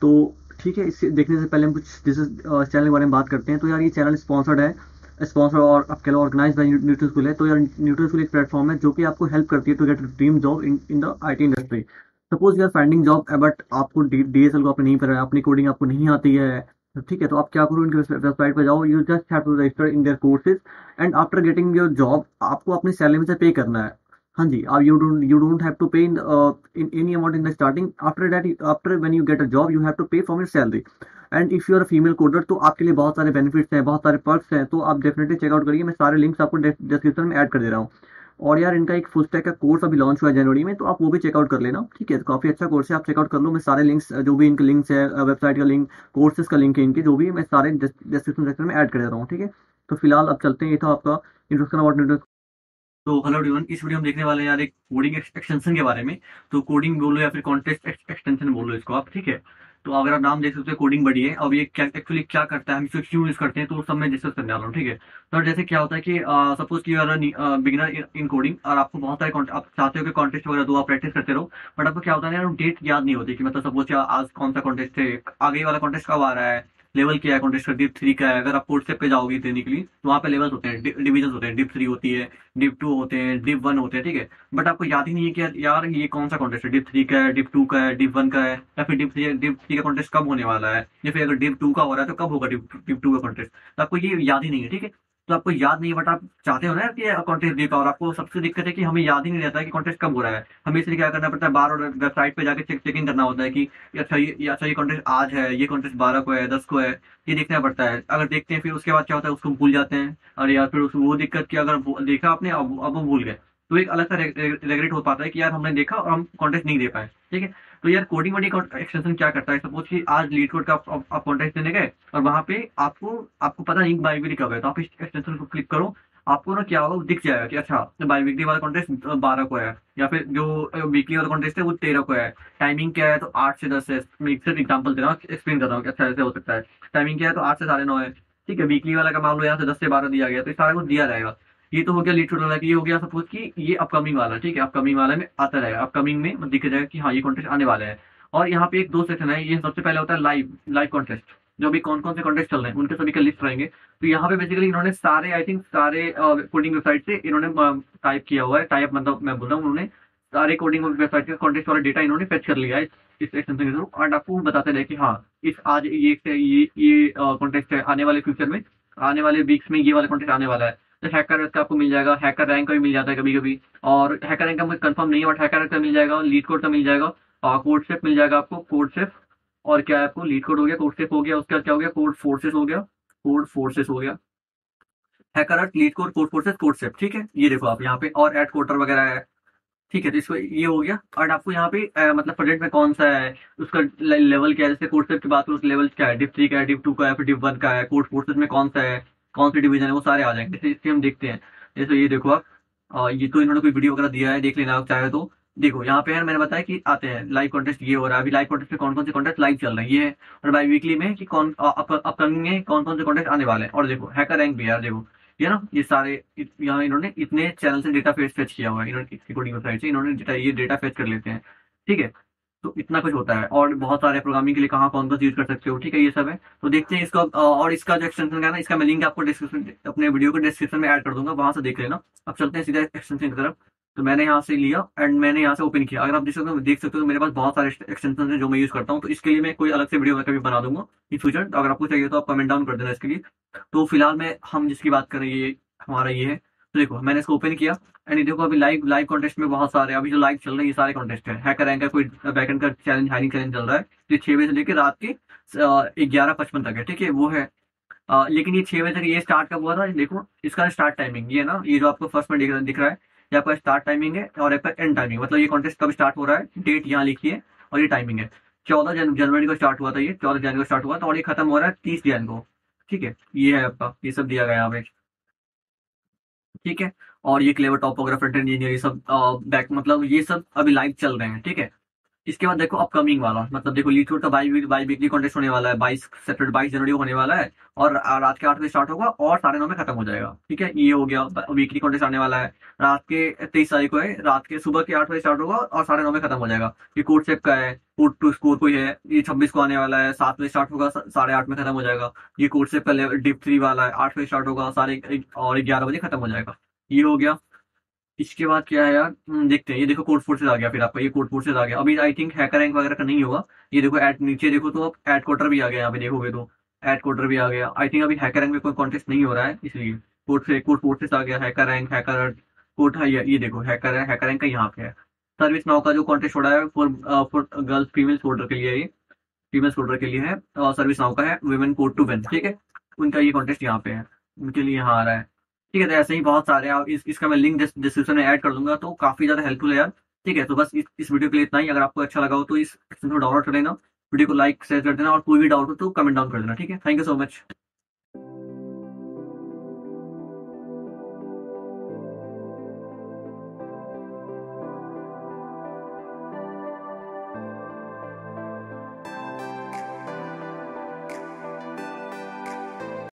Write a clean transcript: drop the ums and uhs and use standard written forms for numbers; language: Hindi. तो ठीक है, इससे देखने से पहले हम कुछ चैनल के बारे में बात करते हैं। तो यार ये चैनल स्पॉन्सर्ड है, स्पॉन्सर और आप कह लो ऑर्गेनाइज बाय न्यूटन स्कूल है। तो यार न्यूटन स्कूल एक प्लेटफॉर्म है जो कि आपको हेल्प करती है to get dream job in the IT industry. Suppose you are finding job but आपको DSL को आपने नहीं कर रहा है, अपनी कोडिंग आपको नहीं आती है, ठीक है, तो आप क्या करो, इनकी वेबसाइट पर जाओ, you just have to register in their courses and after getting your job आपको अपनी सैलरी में से पे करना है। हाँ जी, आप you don't have to pay in any amount in the starting. After when you get a job you have to pay from your salary. And if you are female coder तो आपके लिए बहुत सारे बेनिफिट्स हैं, बहुत सारे पर्क्स हैं, तो आप डेफिनेटली चेकआउट करिए। मैं सारे लिंक्स आपको डिस्क्रिप्शन में ऐड कर दे रहा हूँ। और यार इनका एक फुल स्टैक का कोर्स अभी लॉन्च हुआ है जनवरी में, तो आप वो भी चेकआउट कर लेना, ठीक है। तो काफी अच्छा कोर्स है, आप चेकआउट कर लो। मैं सारे लिंक्स जो भी इनके लिंक्स है, वेबसाइट का लिंक, कोर्सेज का लिंक है, इनके जो भी, मैं सारे डिस्क्रिप्शन सेक्शन में ऐड कर दे रहा हूँ, ठीक है। तो फिलहाल अब चलते हैं, ये था आपका इंट्रोडक्शन अबाउट न्यूटन। तो हेलो एवरीवन, इस वीडियो हम देखने वाले हैं यार एक कोडिंग एक्सटेंशन के बारे में। तो कोडिंग बोलो या फिर कॉन्टेक्स्ट एक्सटेंशन बोलो इसको आप, ठीक है। तो अगर आप नाम देख सकते हो कोडिंग बड़ी है। अब ये एक्चुअली क्या करता है, हम इसको क्यों यूज करते हैं, तो सब मैं डिस्कस करने वाला हूँ, ठीक है। तो जैसे क्या होता है कि सपोज कि you are a beginner in coding और आपको बहुत सारे आप चाहते हो कि कॉन्टेस्ट वगैरह दो, आप प्रैक्टिस करते रहो, बट आपको क्या होता है यार डेट याद नहीं होती कि मतलब सपोज आज कौन सा कॉन्टेस्ट है, आगे वाला कॉन्टेस्ट कब आ रहा है, लेवल क्या है कॉन्टेस्ट का, डिप 3 का है। अगर आप कोडसेप पे जाओगे देने के लिए तो वहाँ पे लेवल्स होते हैं, डिविजन होते हैं, डिप 3 होती है, डिप 2 होते हैं, डिप 1 होते हैं, ठीक है। बट आपको याद ही नहीं है कि यार ये कौन सा कॉन्टेस्ट है, डिप 3 का है, डिप 2 का है, डिप 1 का है, या फिर डिप 3 का कॉन्टेस्ट कब होने वाला है, या फिर अगर डिप 2 का हो रहा है तो कब होगा डिप 2 का कॉन्टेस्ट, तो आपको ये याद ही नहीं है, ठीक है। तो आपको याद नहीं है बट आप चाहते हो ना कि कॉन्टेस्ट दे पाओ, और आपको सबसे दिक्कत है कि हमें याद ही नहीं रहता है कि कॉन्टेस्ट कब हो रहा है। हमें इसलिए क्या करना पड़ता है, बार और वेबसाइट पे जाकर चेकिंग करना होता है कि अच्छा ये कॉन्टेस्ट आज है, ये कॉन्टेस्ट 12 को है, 10 को है, ये देखना पड़ता है। अगर देखते हैं फिर उसके बाद क्या होता है, उसको भूल जाते हैं, और या फिर वो दिक्कत की अगर देखा आपने अब वो भूल गए, तो एक अलग सा रेगुलेट हो पाता है कि यार हमने देखा और हम कॉन्टेस्ट नहीं दे पाए, ठीक है। तो यार कोडिंग बड़ी एक्सटेंशन क्या करता है, सपोज कि आज LeetCode का आप कॉन्टेस्ट देने गए और वहां पे आपको पता नहीं बाइवीकली कब है, तो आप इस एक्सटेंशन को क्लिक करो, आपको ना क्या होगा दिख जाएगा कि अच्छा बाइवीकली वाला कॉन्टेस्ट 12 को है, या फिर जो वीकली वाला कॉन्टेस्ट है वो 13 को है, टाइमिंग क्या है तो 8 से 10 है। मैं एक सिर्फ एग्जाम्पल दे रहा हूँ, एक्सप्लेन कर रहा हूँ कि अच्छा ऐसे हो सकता है। टाइमिंग क्या है तो 8 से 9:30 है, ठीक है। वीकली वाला का मान लो यहाँ से 10 से 12 दिया गया, तो सारा कुछ दिया रहेगा। ये तो हो गया LeetCode वाला, कि ये हो गया सपोज कि ये अपकमिंग वाला, ठीक है, अपकमिंग वाला में आता रहेगा, अपकमिंग में दिख जाएगा कि हाँ ये कॉन्टेस्ट आने वाला है। और यहाँ पे एक दो सेक्शन है, ये सबसे पहले होता है लाइव कॉन्टेस्ट, जो भी कौन कौन से कॉन्टेस्ट चल रहे हैं उनके सभी का लिस्ट रहेंगे। तो यहाँ पे बेसिकली इन्होंने सारे सारे कोडिंग वेबसाइट से इन्होंने टाइप किया हुआ है, टाइप मतलब मैं बोल रहा हूँ उन्होंने सारे कोडिंग वेबसाइट के कॉन्टेस्ट वाला डेटा इन्होंने फेच कर लिया है इस एक्सटेंशन के थ्रू, और आपको बताते रहे कि हाँ इस आज ये कॉन्टेस्ट है, आने वाले फ्यूचर में, आने वाले वीक्स में ये वाला कॉन्टेस्ट आने वाला है। तो HackerEarth का आपको मिल जाएगा, HackerRank का भी मिल जाता है कभी कभी, और HackerRank का मुझे कंफर्म नहीं है बट HackerEarth का मिल जाएगा, LeetCode का मिल जाएगा, CodeChef मिल जाएगा आपको, CodeChef और क्या है आपको LeetCode हो गया, CodeChef हो गया, उसके बाद क्या हो गया Codeforces हो गया, Codeforces हो गया, HackerEarth, LeetCode, Codeforces, CodeChef, ठीक है। ये देखो आप यहाँ पे, और एड कोटर वगैरह है, ठीक है। तो इसको ये हो गया, और आपको यहाँ पे मतलब प्रोजेक्ट में कौन सा है, उसका लेवल क्या है, जैसे CodeChef की बात करूँ तो लेवल क्या है, डिप 3 का है, डिप 2 का है, फिर डिप 1 का है, Codeforces में कौन सा है, कौन से डिवीजन है, वो सारे आ जाएंगे। जैसे हम देखते हैं, जैसे ये देखो आप, ये तो इन्होंने कोई वीडियो वगैरह दिया है, देख लेना आप चाहे तो। देखो यहाँ पे है, मैंने बताया कि आते हैं लाइव कॉन्टेस्ट, ये हो रहा है अभी, लाइव कॉन्टेस्ट में कौन कौन से कॉन्टेस्ट लाइव चल रहे हैं, ये है, और बाई वीकली में कि कौन अपकमिंग में कौन कौन से कॉन्टेस्ट आने वाले हैं। और देखो HackerRank भी यार, देखो ये ना ये सारे यहाँ इन्होंने इतने चैनल से डेटा फेच किया हुआ है, इन्होंने डेटा फेच कर लेते हैं, ठीक है। तो इतना कुछ होता है, और बहुत सारे प्रोग्रामिंग के लिए कहाँ कौन सा यूज कर सकते हो, ठीक है, ये सब है। तो देखते हैं इसका, और इसका जो एक्सटेंशन का ना, इसका मैं लिंक आपको डिस्क्रिप्शन, अपने वीडियो को डिस्क्रिप्शन में ऐड कर दूंगा, वहां से देख लेना। अब चलते हैं सीधा एक्सटेंशन की तरफ। तो मैंने यहाँ से लिया एंड मैंने यहाँ से ओपन किया। अगर आप देख सकते हो मेरे पास बहुत सारे एक्सटेंशन है जो मैं यूज करता हूँ, तो इसके लिए मैं कोई अलग से वीडियो मैं कभी बना दूंगा इन फ्यूचर। अगर आपको चाहिए तो आप कमेंट डाउन कर देना इसके लिए। तो फिलहाल हम जिसकी बात कर रहे हैं हमारा ये है। तो देखो मैंने इसको ओपन किया एंड देखो अभी लाइव कॉन्टेस्ट में बहुत सारे अभी जो लाइव चल रहे हैं ये सारे कॉन्टेस्ट है। HackerRank का कोई बैकएंड का चैलेंज, हायरिंग चैलेंज चल रहा है, तो 6 बजे से लेकर रात के 11:55 तक है, ठीक है, वो है। लेकिन ये 6 बजे तक ये स्टार्ट कब हुआ था, देखो इसका स्टार्ट टाइमिंग ये ना, ये जो आपको फर्स्ट में दिख रहा है, ये आपका स्टार्ट टाइमिंग है और आपका एंड टाइमिंग, मतलब ये कॉन्टेस्ट कब स्टार्ट हो रहा है, डेट यहाँ लिखी है और ये टाइमिंग है। 14 जनवरी को स्टार्ट हुआ था, ये 14 जनवरी को स्टार्ट हुआ था और ये खत्म हो रहा है 30 जन को, ठीक है। ये है आपका, ये सब दिया गया यहाँ पे, ठीक है। और ये clever topographer, front end engineer, ये सब बैक मतलब ये सब अभी लाइव चल रहे हैं, ठीक है। इसके बाद देखो अपकमिंग वाला, मतलब देखो लीटकोड का बाई वीकली कॉन्टेस्ट होने वाला है, 22 जनवरी को होने वाला है और रात के 8 बजे स्टार्ट होगा और 9:30 में खत्म हो जाएगा। ठीक है, ये हो गया। वीकली कॉन्टेस्ट आने वाला है रात के 23 तारीख को है, रात के सुबह के 8 बजे स्टार्ट होगा और 9:30 में खत्म हो जाएगा। ये कोडचेफ का है, कोड टू स्कोर कोई है, ये 26 को आने वाला है, 7 बजे स्टार्ट होगा, 8:30 में खत्म हो जाएगा। ये कोडचेफ का डिप 3 वाला है, 8 बजे स्टार्ट होगा और 11 बजे खत्म हो जाएगा। ये हो गया। इसके बाद क्या है यार, देखते हैं। ये देखो कोडफोर्सेस आ गया, फिर आपका ये कोडफोर्सेस आ गया। अभी आई थिंक हैकर रैंक वगैरह का नहीं होगा। ये देखो एट नीचे देखो तो आप एट क्वार्टर भी आ गया, यहाँ पे देखोगे तो एट क्वार्टर भी आ गया। आई थिंक अभी हैकर रैंक में कोई कॉन्टेस्ट नहीं हो रहा है, इसलिए कोडफोर्सेस आ गया, हैकर रैंक, हैकर कोड है। ये देखो हैकर रैंक का यहाँ पे है। सर्विस नाउ का जो कॉन्टेस्ट हो रहा है फॉर गर्ल्स फीमेल कोडर के लिए, ये फीमेल कोडर के लिए है, सर्विस नाउ का है, वुमेन कोड टू विन। ठीक है, उनका ये कॉन्टेस्ट यहाँ पे है, उनके लिए यहाँ आ रहा है। ठीक है, तो ऐसे ही बहुत सारे हैं। इसका मैं लिंक डिस्क्रिप्शन में ऐड कर दूंगा तो काफी ज्यादा हेल्पफुल है यार। ठीक है, तो बस इस वीडियो के लिए इतना ही। अगर आपको अच्छा लगा हो तो इस डाउनलोड कर लेना, वीडियो को लाइक शेयर कर देना और कोई भी डाउट हो तो कमेंट डाउन कर देना। ठीक है, थैंक यू सो मच।